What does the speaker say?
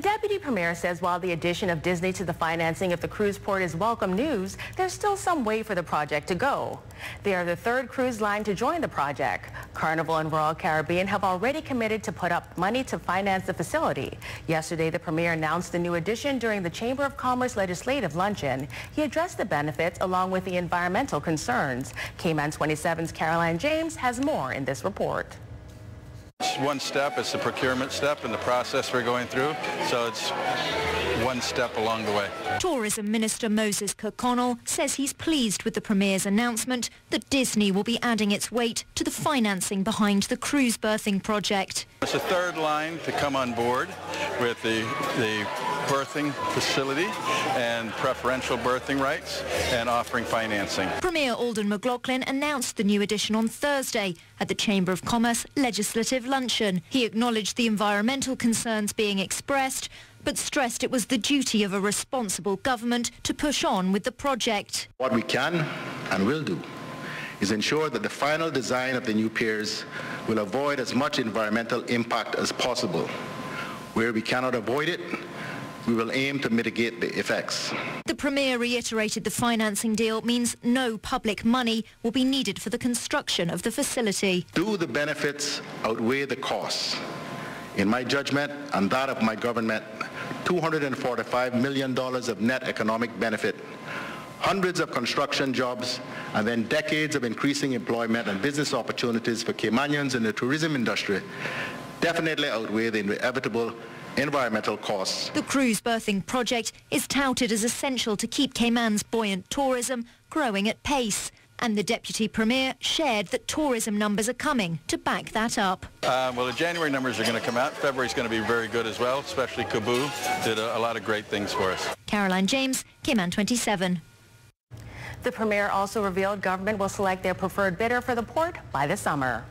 The deputy premier says while the addition of Disney to the financing of the cruise port is welcome news, there's still some way for the project to go. They are the third cruise line to join the project. Carnival and Royal Caribbean have already committed to put up money to finance the facility. Yesterday, the premier announced the new addition during the Chamber of Commerce legislative luncheon. He addressed the benefits along with the environmental concerns. Cayman 27's Caroline James has more in this report. It's one step, it's the procurement step and the process we're going through, so it's one step along the way. Tourism Minister Moses Kirkconnell says he's pleased with the Premier's announcement that Disney will be adding its weight to the financing behind the cruise berthing project. It's the third line to come on board with the birthing facility and preferential birthing rights and offering financing. Premier Alden McLaughlin announced the new addition on Thursday at the Chamber of Commerce legislative luncheon. He acknowledged the environmental concerns being expressed, but stressed it was the duty of a responsible government to push on with the project. What we can and will do is ensure that the final design of the new piers will avoid as much environmental impact as possible. Where we cannot avoid it, we will aim to mitigate the effects. The Premier reiterated the financing deal means no public money will be needed for the construction of the facility. Do the benefits outweigh the costs? In my judgment and that of my government, $245 million of net economic benefit, hundreds of construction jobs, and then decades of increasing employment and business opportunities for Caymanians in the tourism industry definitely outweigh the inevitable environmental costs. The cruise berthing project is touted as essential to keep Cayman's buoyant tourism growing at pace, and the Deputy Premier shared that tourism numbers are coming to back that up. Well, the January numbers are going to come out. February's going to be very good as well, especially Cabo did a lot of great things for us. Caroline James, Cayman 27. The Premier also revealed government will select their preferred bidder for the port by the summer.